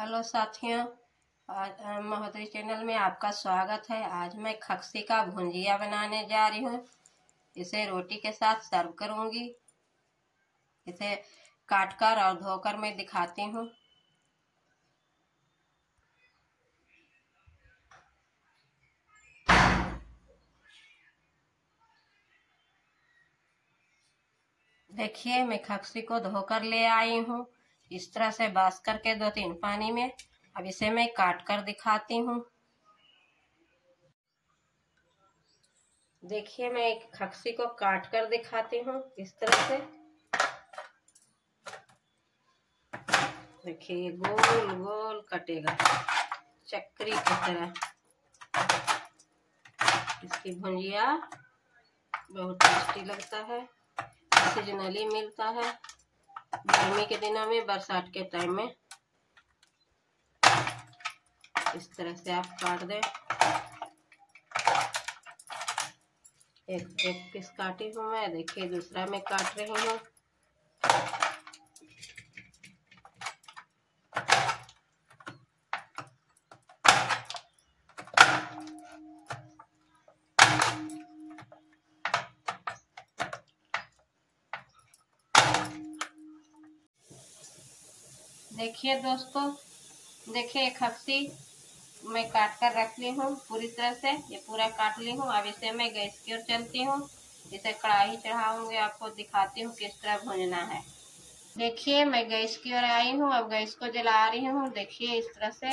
Hello साथियों, आज महोदरी channel में आपका स्वागत है। आज मैं खक्सी का भुंजिया बनाने जा रही हूँ। इसे रोटी के साथ सर्व करूँगी। इसे काटकर और धोकर मैं दिखाती हूँ। देखिए, मैं खक्सी को धोकर ले आई हूँ। इस तरह से बास करके 2-3 पानी में। अब इसे मैं काट कर दिखाती हूँ। देखिए, मैं खक्सी को काट कर दिखाती हूँ। इस तरह से देखिए, गोल गोल कटेगा, चक्री की तरह। इसकी भुंजिया बहुत टेस्टी लगता है, सीजनली मिलता है। गर्मी के दिनों में, बरसात के टाइम में इस तरह से आप काट दें। एक पीस काटी हूँ मैं। देखिए, दूसरा मैं काट रही हूँ। देखिए दोस्तों, देखिए खक्सी मैं काट कर रख ली हूँ पूरी तरह से। ये पूरा काट ली हूँ। अब इसे मैं गैस की ओर चलती हूँ। इसे कढ़ाई चढ़ाऊंगी, आपको दिखाती हूँ किस तरह भूनना है। देखिए, मैं गैस की ओर आई हूँ। अब गैस को जला रही हूँ। देखिए, इस तरह से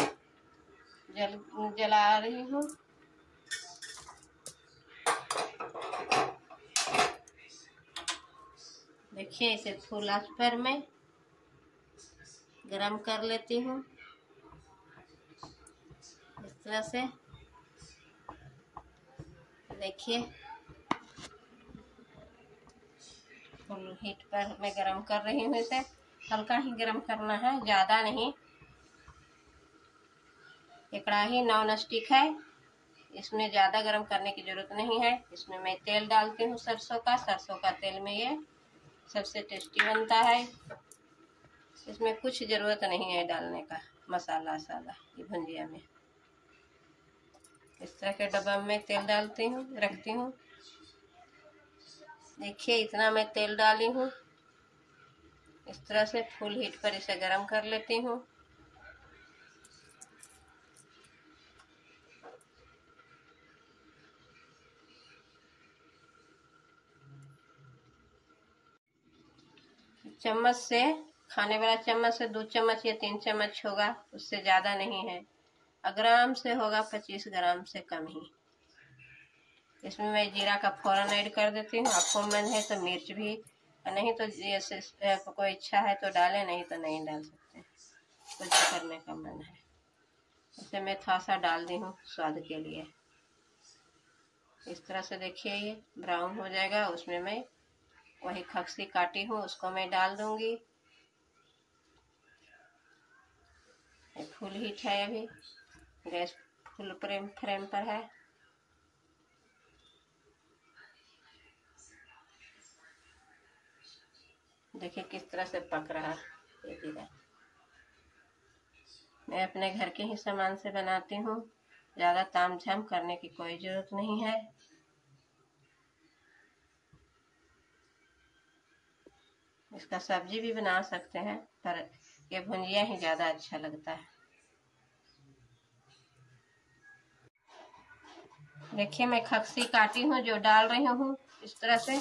जला रही हूँ। देखिए, इसे फुल आंच पर मैं गरम कर लेती हूँ। इस तरह से देखिए, फुल हीट पर मैं गरम कर रही हूँ। इसे हल्का ही गरम करना है, ज़्यादा नहीं। ये कढ़ाई नॉन स्टिक है, इसमें ज़्यादा गरम करने की ज़रूरत नहीं है। इसमें मैं तेल डालती हूँ, सरसों का तेल में ये सबसे टेस्टी बनता है। इसमें कुछ ज़रूरत नहीं है डालने का मसाला ये भुंजिया में। इस तरह के डब्बा में तेल डालती हूँ, रखती हूँ। देखिए, इतना मैं तेल डाली हूँ। इस तरह से फुल हीट पर इसे गरम कर लेती हूँ। चम्मच से, खाने वाला चम्मच से 2 चम्मच या 3 चम्मच होगा, उससे ज़्यादा नहीं है। ग्राम से होगा 25 ग्राम से कम ही। इसमें मैं जीरा का फोरन ऐड कर देती हूँ। आपको मन है तो मिर्च भी, नहीं तो जैसे आपको कोई इच्छा है तो डालें, नहीं तो नहीं डाल सकते। कुछ तो करने का मन है। इसे मैं थोड़ा सा डाल दी हूँ स्वाद के लिए। इस तरह से देखिए, ये ब्राउन हो जाएगा। उसमें मैं वही खक्सी काटी हूँ, उसको मैं डाल दूँगी। फुल हीट है, अभी गैस फुल फ्लेम पर है। देखिए किस तरह से पक रहा है। मैं अपने घर के ही सामान से बनाती हूँ, ज़्यादा ताम झाम करने की कोई ज़रूरत नहीं है। इसका सब्जी भी बना सकते हैं, पर ये भुंजिया ही ज़्यादा अच्छा लगता है। देखिए, मैं खक्सी काटी हूँ जो डाल रही हूँ। इस तरह से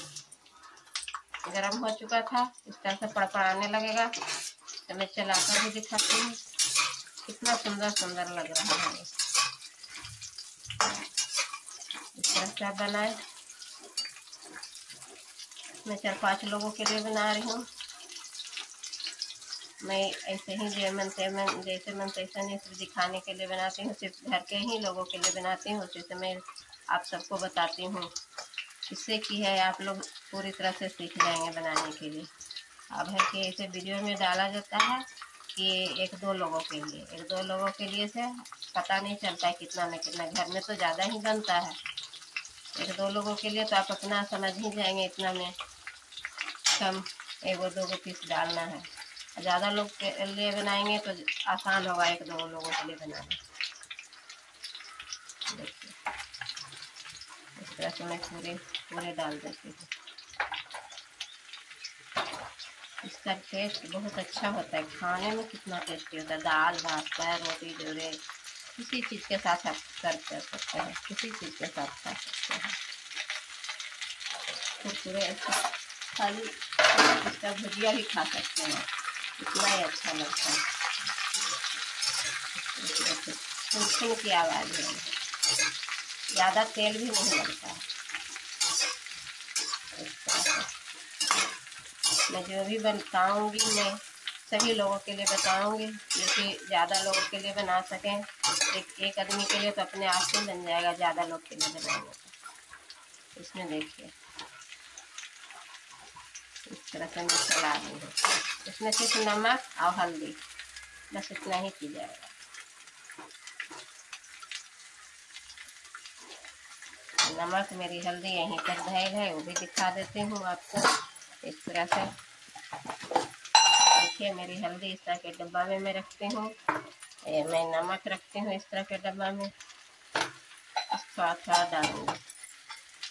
गरम हो चुका था, इस तरह से पड़पड़ाने लगेगा तो मैं चलाकर भी दिखाती हूँ। कितना सुंदर लग रहा है। इस तरह से आप बनाएं। मैं 4-5 लोगों के लिए बना रही हूँ। मैं ऐसे ही जैसे मन तैसे नहीं, सिर्फ दिखाने के लिए बनाती हूँ। सिर्फ घर के ही लोगों के लिए बनाती हूँ। जैसे मैं आप सबको बताती हूँ, इससे की है आप लोग पूरी तरह से सीख जाएंगे बनाने के लिए। अब है कि ऐसे वीडियो में डाला जाता है कि 1-2 लोगों के लिए। 1-2 लोगों के लिए से पता नहीं चलता है कितना में कितना। घर में तो ज़्यादा ही बनता है। 1-2 लोगों के लिए तो आप अपना समझ ही जाएंगे, इतना में कम 1-2 पीस डालना है। ज़्यादा लोग के लिए बनाएंगे तो आसान होगा एक दो लोगों के लिए बनाना। देखिए इस तरह से मैं पूरे डाल देती हूँ। इसका टेस्ट बहुत अच्छा होता है, खाने में कितना टेस्टी होता है। दाल भात पर रोटी जोड़े किसी चीज़ के साथ आप सर्व कर सकते हैं, किसी चीज़ के साथ खा सकते हैं। कुरकुरे खाली इसका भुजिया भी खा सकते हैं, इतना ही अच्छा लगता है। कुरकुरे की आवाज़ है, ज़्यादा तेल भी नहीं लगता है। मैं जो भी बताऊँगी मैं सभी लोगों के लिए बताऊँगी, क्योंकि ज़्यादा लोगों के लिए बना सकें। एक आदमी के लिए तो अपने आप से बन जाएगा, ज़्यादा लोग के लिए बनाएंगे तो। इसमें देखिए इस तरह से मैं चला रही हूँ। इसमें सिर्फ नमक और हल्दी बस इतना ही पी जाएगा। नमक मेरी हल्दी यहीं पर धैल है, वो भी दिखा देती हूँ आपको। इस तरह से देखिए मेरी हल्दी इस तरह के डब्बा में मैं रखती हूँ, मैं नमक रखती हूँ इस तरह के डब्बा में। थोड़ा थोड़ा डालूँगी,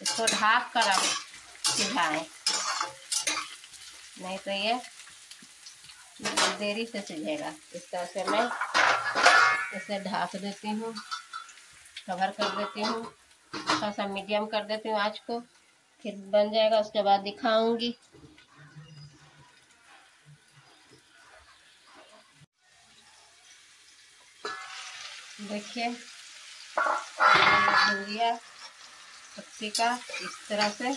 इसको ढाँक कर आप सिझाएँ, नहीं तो ये देरी से सिझेगा। इस तरह से मैं इसे ढाँक देती हूँ, कवर कर देती हूँ, थोड़ा सा मीडियम कर देती हूँ आँच को। फिर बन जाएगा, उसके बाद दिखाऊंगी। देखिए भुजिया कच्ची का इस तरह से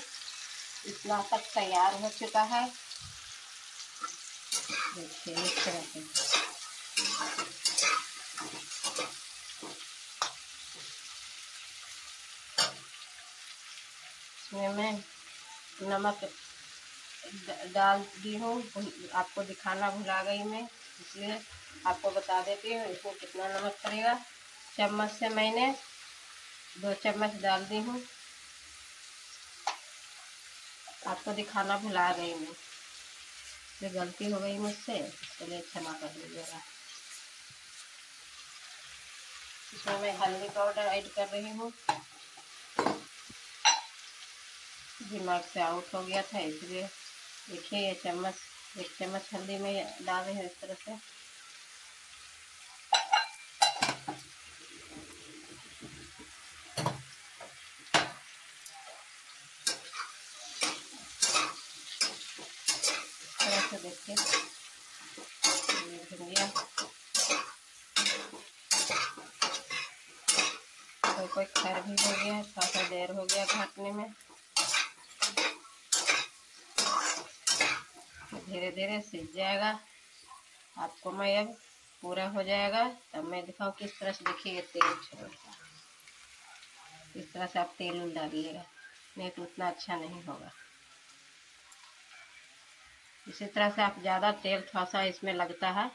इतना तक तैयार हो चुका है। देखिए इस तरह से इसमें मैं नमक डाल दी हूँ, आपको दिखाना भुला गई मैं, इसलिए आपको बता देती हूँ इसमें कितना नमक पड़ेगा। चम्मच से मैंने 2 चम्मच डाल दी हूँ, आपको दिखाना भुला गई मैं, इसलिए गलती हो गई मुझसे, इसलिए क्षमा कर दीजिएगा। इसमें मैं हल्दी पाउडर ऐड कर रही हूँ, दिमाग से आउट हो गया था इसलिए। देखिए ये चम्मच 1 चम्मच हल्दी में डाल रहे हैं इस तरह से। देखिए धनिया, कोई खर भी हो गया, थोड़ा सा देर हो गया घाटने में। धीरे धीरे सीज जाएगा, आपको मैं अब पूरा हो जाएगा तब मैं दिखाऊँ किस तरह से। देखिए तेल छोड़ता है, इस तरह से आप तेल डालिएगा, नहीं तो उतना अच्छा नहीं होगा। इसी तरह से आप ज़्यादा तेल थोड़ा सा इसमें लगता है,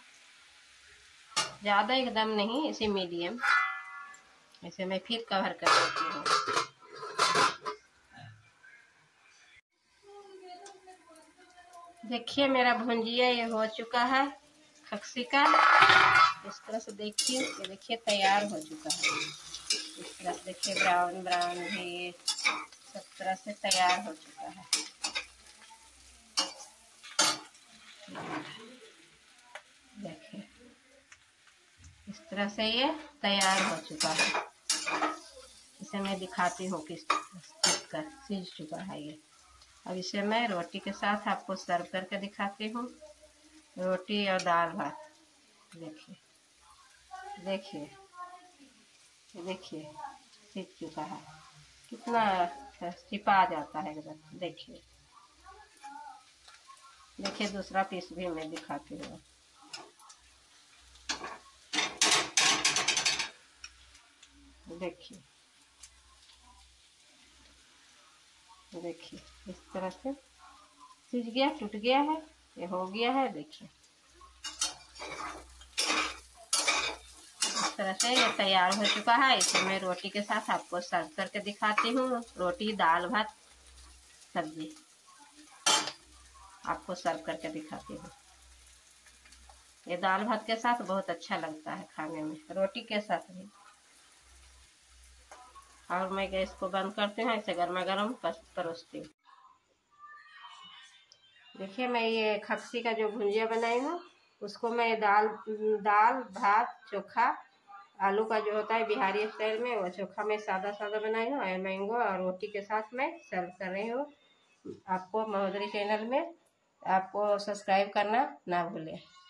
ज़्यादा एकदम नहीं, इसे मीडियम। इसे मैं फिर कवर कर देती हूँ। देखिए मेरा भुंजिया ये हो चुका है खक्सी का, इस तरह से। देखिए ये देखिए तैयार हो चुका है, इस तरह से। देखिए ब्राउन ब्राउन भी ये सब तरह से तैयार हो चुका है। देखिए इस तरह से ये तैयार हो चुका है। इसे मैं दिखाती हूँ किस चीज का सीज चुका है ये। अब इसे मैं रोटी के साथ आपको सर्व करके दिखाती हूँ, रोटी और दाल भात। देखिए देखिए देखिए सीज चुका है, कितना चिपा जाता है एकदम। देखिए देखिए दूसरा पीस भी मैं दिखाती हूँ। देखिए देखिए इस तरह से सीज गया, टूट गया है, ये हो गया है। देखिए इस तरह से ये तैयार हो चुका है। इसे मैं रोटी के साथ आपको सर्व करके दिखाती हूँ, रोटी दाल भात सब्जी आपको सर्व करके दिखाती हूँ। ये दाल भात के साथ बहुत अच्छा लगता है खाने में, रोटी के साथ भी। और मैं गैस को बंद करती हूँ, इसे गर्मा गर्म परोसती हूँ। देखिए मैं ये खक्सी का जो भुजिया बनाई हूँ उसको मैं दाल भात चोखा, आलू का जो होता है बिहारी स्टाइल में, वो चोखा मैं सादा सादा बनाई हूँ और मैंगो और रोटी के साथ मैं सर्व कर रही हूँ। आपको महोदरी चैनल में आपको सब्सक्राइब करना ना भूलें।